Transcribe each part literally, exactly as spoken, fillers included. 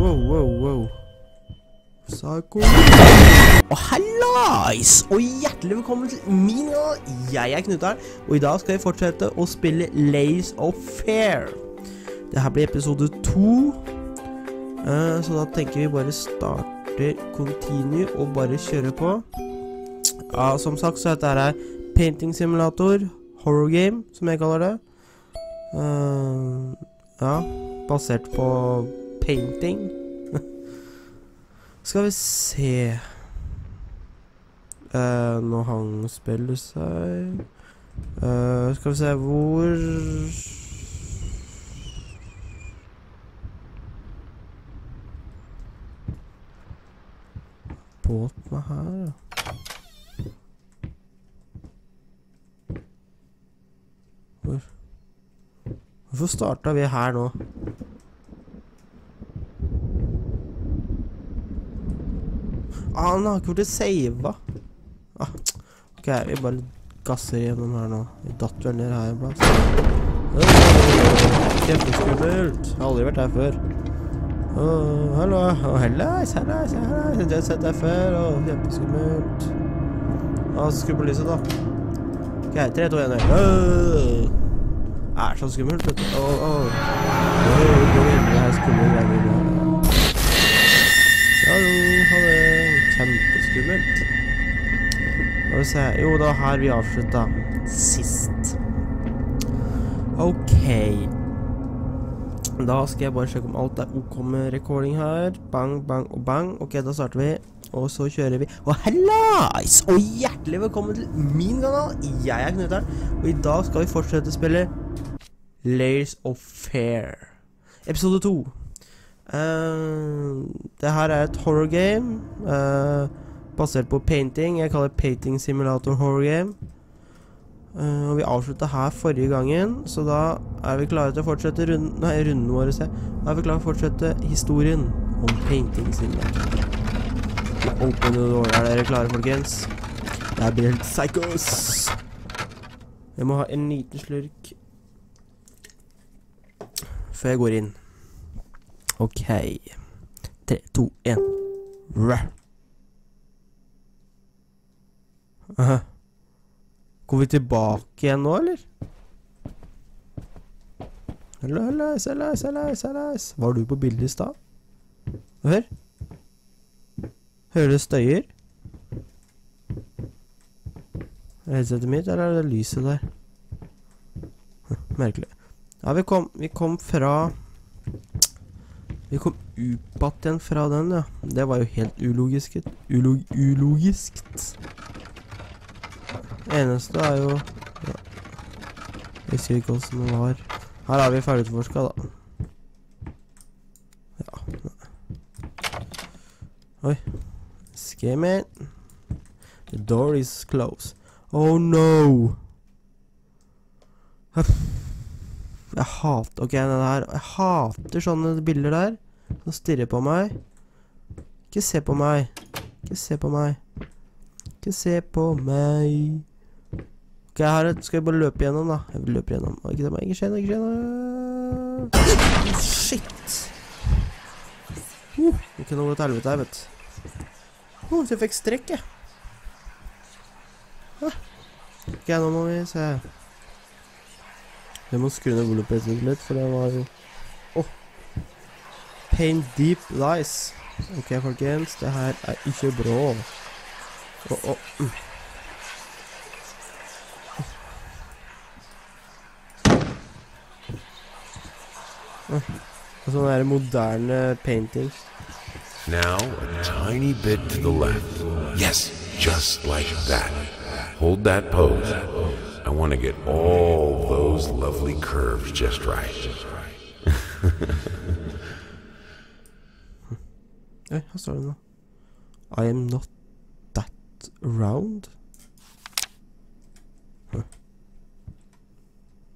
Whoa, whoa, whoa. Psycho. Og oh, hallais! Og hjertelig velkommen til min kanal. Jeg er Knutarn, og i dag skal jeg fortsette å spille Layers of Fear. Dette blir episode to. Uh, så da tenker vi bare starter continue og bare kjøre på. Ja, som sagt så heter dette painting simulator, horror game, som jeg kaller det. Uh, ja, basert på painting. Skal vi se. Uh, nå hang spiller seg. Uh, skal vi se hvor... Båten er her, ja. Hvor? Hvorfor startet vi her nå? Ah, han har ikke vært save. Ah, ok, vi bare gasser gjennom her nå. Vi datt vel ned her en plass. Oh, kjempeskummelt. Jeg har aldri vært her før. Åh, hallo. Åh, helleis, helleis, helleis. Jeg har sett deg før. Åh, kjempeskummelt. Åh, skru på lyset da. Ok, tre, to, en. Åh, er så skummelt, vet du. Åh, åh. Åh, det er skummelt. Jeg vil ha det. Hallo, ha det. Kjempeskummelt. Hva vil se? Jo, da har vi avsluttet sist. Ok. Da skal jeg bare sjekke om alt er ok med recording her. Bang, bang og bang. Ok, da starter vi. Og så kjører vi. Og hallais! Og hjertelig velkommen til min kanal. Jeg er Knutarn. Og i dag skal vi fortsette å spille Layers of Fear. Episode to. Uh, det her er et horror game uh, basert på painting. Jeg kaller det painting simulator horror game. uh, Og vi avsluttet her forrige gangen. Så da er vi klare til å fortsette runden. Nei, runden våre se. Da er vi klare til å fortsette historien om painting simulator. Open the door, er dere klare, folkens? Det blir helt psychos. Jeg må ha en liten slurk før jeg går inn. Ok, tre, to, en. Røh. Aha. Kommer vi tilbake igjen nå, eller? Hello, hello, hello, hello, hello. Var du på bildet i stad? Hør. Hører du støyer? Er det headsetet mitt, eller er det lyset der? Merkelig. Ja, vi kom, vi kom fra... Vi kom upatt igjen fra den, ja. Det var jo helt ulogiskt. Ulog ulogiskt. Eneste er jo... Ja. Jeg husker ikke hvordan det var. Her er vi ferdigutforska, da. Ja. Oi. Skimmer. The door is closed. Oh no! Huff. Jeg hater, ok, det her, jeg hater sånne bilder der. Som stirrer på meg. Ikke se på meg. Ikke se på meg. Ikke se på meg. Ok, her skal jeg bare løpe gjennom da. Jeg vil løpe gjennom. Ikke se meg, ikke skje noe, ikke skje noe. Shit! Uh, ikke noe til helvete her, vet du. Uh, så jeg fikk strekk, jeg. Uh. Ok, nå må vi se. Jeg må skru ned volupet litt, for det var jo... Åh! Oh. Paint deep lies. Ok, folkens, det her er ikke bra. Åh, oh, åh. Oh. Mm. Oh. Sånn er det moderne painting. Now, a tiny bit to the left. Yes, just like that. Hold that pose. I want to get all those lovely curves just right. Hey, hva står det nå? I am not that round. Huh.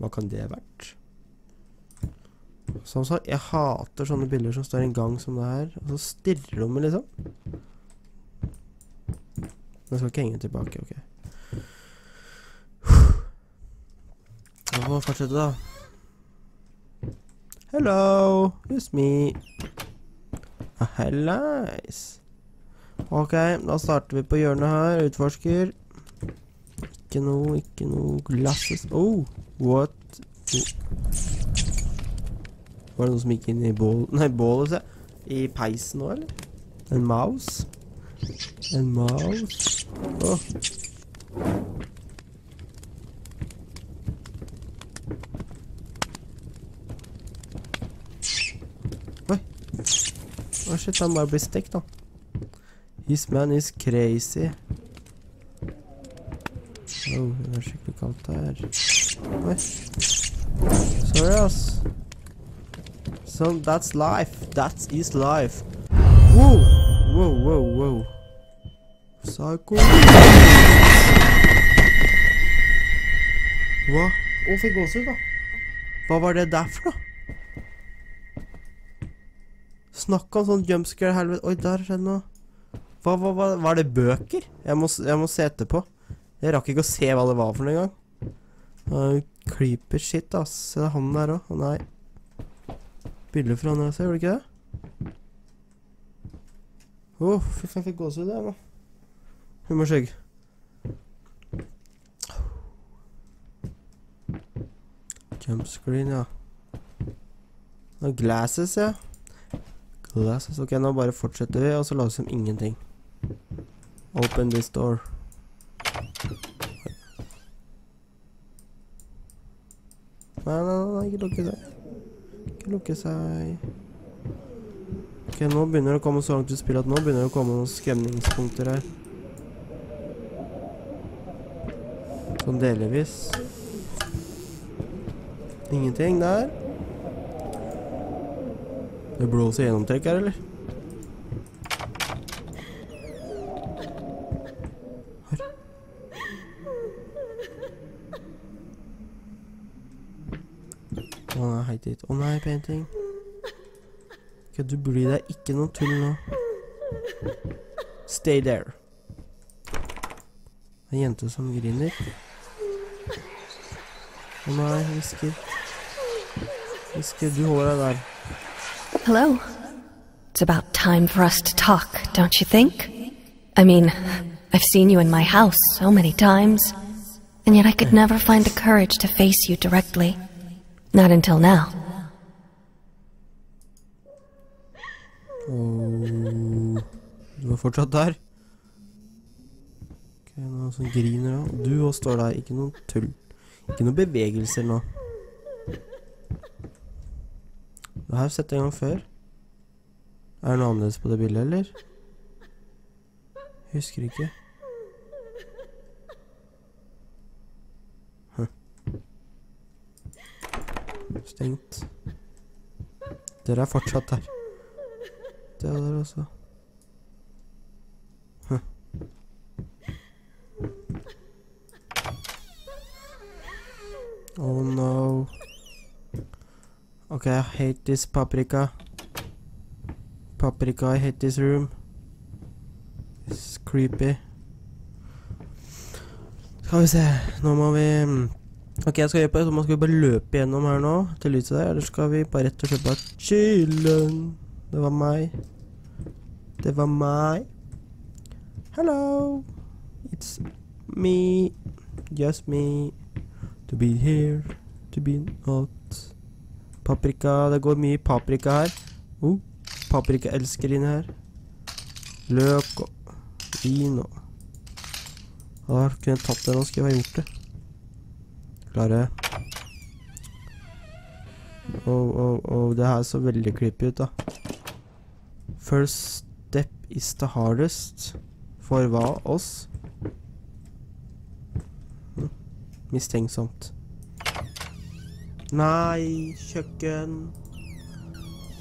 Hva kan det vært? Som sagt, jeg hater sånne bilder som står en gang som det her. Og så stirrer de meg liksom. Jeg skal ikke henge tilbake, ok. Vi får fortsette da. Hello, it's me. Helleis. Ok, da starter vi på hjørnet her. Utforsker. Ikke noe, ikke noe glasses. Oh, what? Var det noe som gikk inn i bålet? Nei, bålet, se. I peisen nå, eller? En mouse? En mouse? Åh. Oh. Åh, shit, han bare blir stekt da. His man is crazy. Åh, det er skikkelig kaldt her. Oi. Sorry, ass. So, that's life. That is life. Wow, wow, wow, wow. Psycho. Hva? Åh, fikk gås ut da. Hva var det derfor da? Snakket om sånn jumpscare helvete. Oi, der skjedde noe. Hva, hva, hva? Var det bøker? Jeg må, jeg må se etterpå. Jeg rakk ikke å se hva det var for noen gang. Uh, creeper shit, ass. Det er han der også. Han er... Bilder fra han her, så gjorde ikke det? Åh, oh, fy faen, jeg fikk gåsehud der nå. Hun må skjegge. Jumpscreen, ja. No glasses, ja. Ok, nå bare fortsetter vi, og så lager vi som ingenting. Open this door. Nei, nei, nei, ikke lukke seg. Ikke lukke seg. Ok, nå begynner det å komme så langt til spillet at nå begynner det å komme noen skremningspunkter her. Sånn delvis. Ingenting der. Det blåser gjennomtrekk her, eller? Her. Å nei, heit dit. Å nei, painting. Ok, du blir der ikke noe tull nå. Stay there. Det er en jente som griner. Å nei, Hvisker. Hvisker, du holder deg der. Hello. It's about time for us to talk, don't you think? I mean, I've seen you in my house so many times, and yet I could never find the courage to face you directly. Not until now. Oh, du er fortsatt der. Ok, nå er sånn griner da. Du også står der, ikke noe tull. Ikke noen bevegelser nå. Det har jeg sett en gang før. Er det noe annerledes på det bildet, eller? Husker ikke. Hm. Stengt. Dere er fortsatt der. Det er dere også. Hm. Oh no. Ok, I hate this paprika. Paprika, I hate this room. It's creepy. Skal vi se, nå må vi... Ok, jeg skal hjelpe, så må vi bare løpe gjennom her nå, til lyset der. Eller skal vi bare rett og slett bare chillen. Det var meg. Det var meg. Hello. It's me. Just me. To be here. To be not. Paprika, det går mye paprika her. Oh, paprika elsker inne her. Løk og vin og... Da kunne jeg tatt det nå, skulle jeg ha gjort det. Klare. Åh, oh, åh, oh, oh, det her så veldig creepy ut da. First step is the hardest. For hva? Oss? Hm. Mistenksomt. Nei, kjøkken.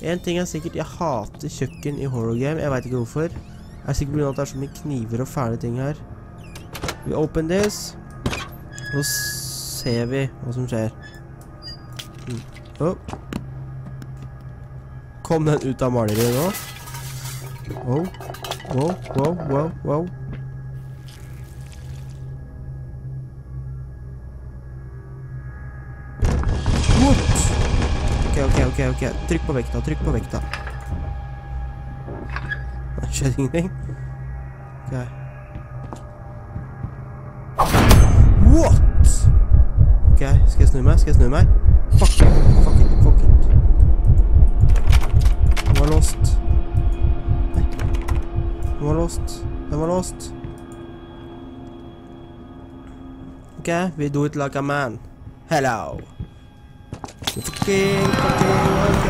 En ting er sikkert, jeg hater kjøkken i horror game. Jeg vet ikke hvorfor. Jeg er sikkert på grunn av at det er så mye kniver og fæle ting her. Vi open this. Og ser vi hva som skjer. Mm. Oh. Kom den ut av maleriet nå. Wow, wow, wow, wow, wow. Ok, ok, ok, ok. Trykk på vekta, trykk på vekta. touch anything. Okay. What? Okay, skal jeg snu meg? Skal jeg snu meg? Fuck it, fuck it, fuck it. Den var låst. Nei. Den var låst. Den var låst. Okay, we do it like a man. Hello. Okay, okay,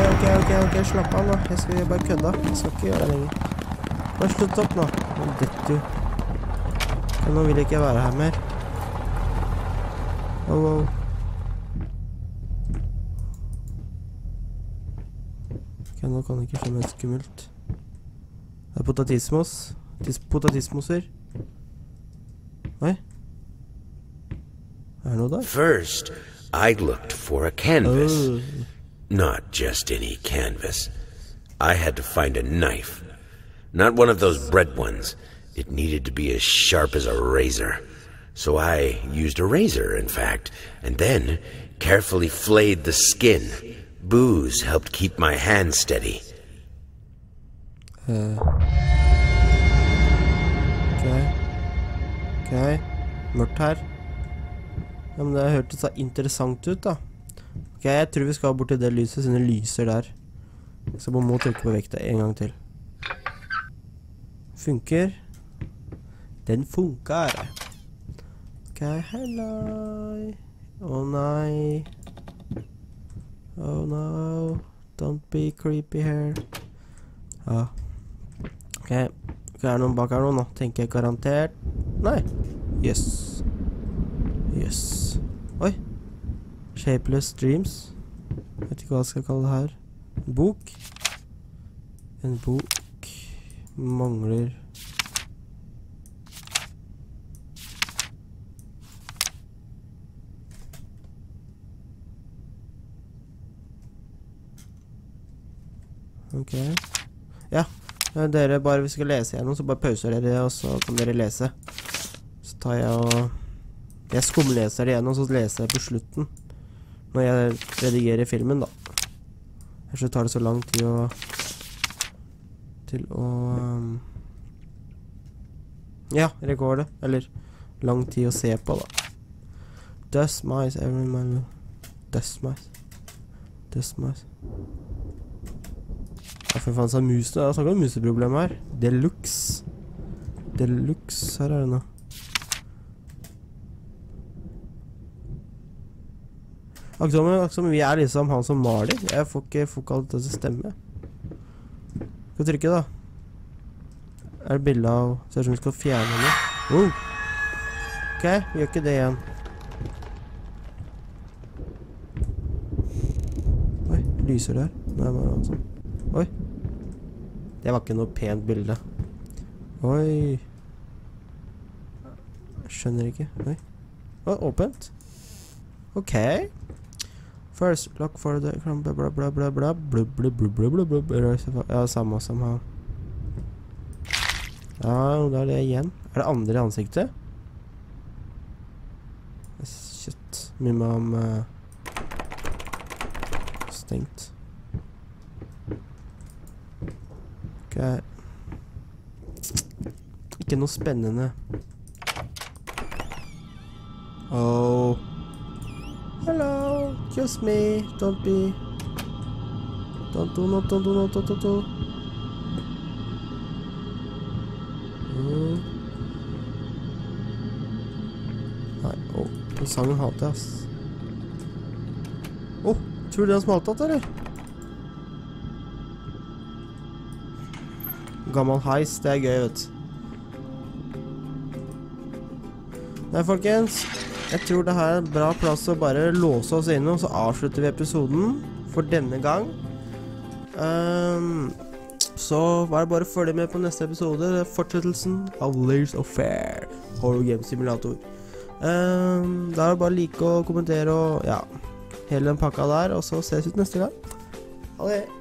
okay, okay, okay, slapp av nå. Jeg skal bare kødda. Jeg skal ikke gjøre det lenger. Bare slutt opp nå. Dette jo. Nå vil jeg ikke være her mer. Oh, wow. Ok, nå kan jeg ikke få mer skummelt. Det er potatismos. Potatismoser. Nei. Er det noe der? Først... I looked for a canvas. Oh. Not just any canvas. I had to find a knife. Not one of those bread ones. It needed to be as sharp as a razor. So I used a razor, in fact, and then carefully flayed the skin. Booze helped keep my hand steady. Uh. Okay. Okay. Mortar. Ja, men det hørtes da interessant ut da. Ok, jeg tror vi skal bort til det lyset, siden det lyser der. Så man må trykke på vekta en gang til. Funker. Den funker. Ok, hello. Oh nei. Oh no. Don't be creepy here. Ja. Ok, er det noen bak her nå nå? Tenker jeg garantert. Nei. Yes. Yes. Oi, Shapeless Dreams. Vet ikke hva jeg skal kalle det her. En bok. En bok mangler. Ok. Ja, dere bare hvis dere leser gjennom, så bare pauser dere det, og så kan dere lese. Så tar jeg og... Jeg skumleser det igjennom, så leser jeg på slutten. Når jeg redigerer filmen, da. Ellers så tar det så lang tid å... Til å... Ja, rekorde. Eller lang tid å se på, da. Dust mice, every man... Dust mice. Dust mice. Ja, for faen, så er musen. Jeg har snakket om museproblem her. Deluxe. Deluxe, her er det nå. Akkurat som vi er liksom han som maler. Jeg får ikke, får ikke alt det til å stemme. Skal vi trykke da? Er det bildet av... Ser som vi skal fjerne henne. Oh! Ok, vi gjør ikke det igjen. Oi, lyser der. Nå er det bare sånn. Oi! Det var ikke noe pent bilde. Oi! Jeg skjønner ikke. Oi. Å, åpent. Ok. First, look for the crumb, blah, blah, blah, blah, blah, blah, blah, blah, blah, blah. Ja, samme som her. Ja, da er det igjen. Er det andre i ansiktet? Shit. Mye om... Stengt. Ok. Ikke noe spennende. Åh. Hello, just me, don't be... Don't do not, don't do not, don't do not, don't do. Nei, åh, den sangen hater jeg, ass. Åh, tror du det er smaltatt, eller? Gammel heis, det er gøy, vet du. Nei, folkens. Jeg tror det her er en bra plass å bare låse oss inne, og så avslutter vi episoden for denne gang. Um, så var det bare å følge med på neste episode. Det er fortsettelsen av Layers of Fear Horror Game Simulator. Um, da er det bare å like og kommentere og ja, hele den pakka der, og så ses vi neste gang. Ha det!